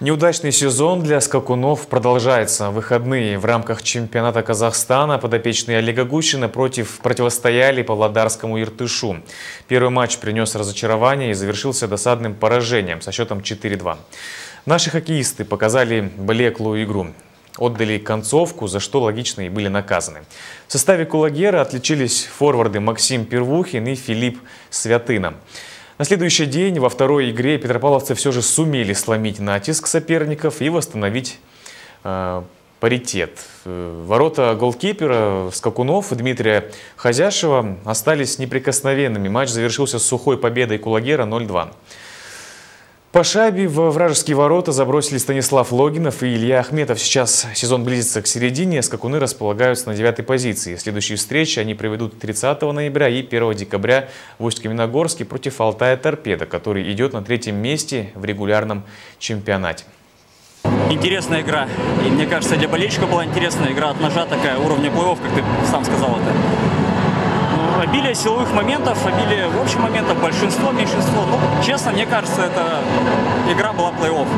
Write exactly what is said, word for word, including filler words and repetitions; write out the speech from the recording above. Неудачный сезон для скакунов продолжается. В выходные в рамках чемпионата Казахстана подопечные Олега Гущина против противостояли павлодарскому Иртышу. Первый матч принес разочарование и завершился досадным поражением со счетом четыре-два. Наши хоккеисты показали блеклую игру. Отдали концовку, за что логично и были наказаны. В составе Кулагера отличились форварды Максим Первухин и Филипп Святына. На следующий день во второй игре петропавловцы все же сумели сломить натиск соперников и восстановить э, паритет. Ворота голкипера скакунов Дмитрия Хозяшева остались неприкосновенными. Матч завершился с сухой победой Кулагера ноль-два. По шайбе в вражеские ворота забросили Станислав Логинов и Илья Ахметов. Сейчас сезон близится к середине, скакуны располагаются на девятой позиции. Следующие встречи они проведут тридцатого ноября и первого декабря в Усть-Каменогорске против Алтая-Торпеда, который идет на третьем месте в регулярном чемпионате. Интересная игра. И мне кажется, для болельщика была интересная игра от ножа, такая уровня плей-офф, как ты сам сказал это. Обилие силовых моментов, обилие в общем моментов, большинство, меньшинство. Ну, честно, мне кажется, эта игра была плей-офф.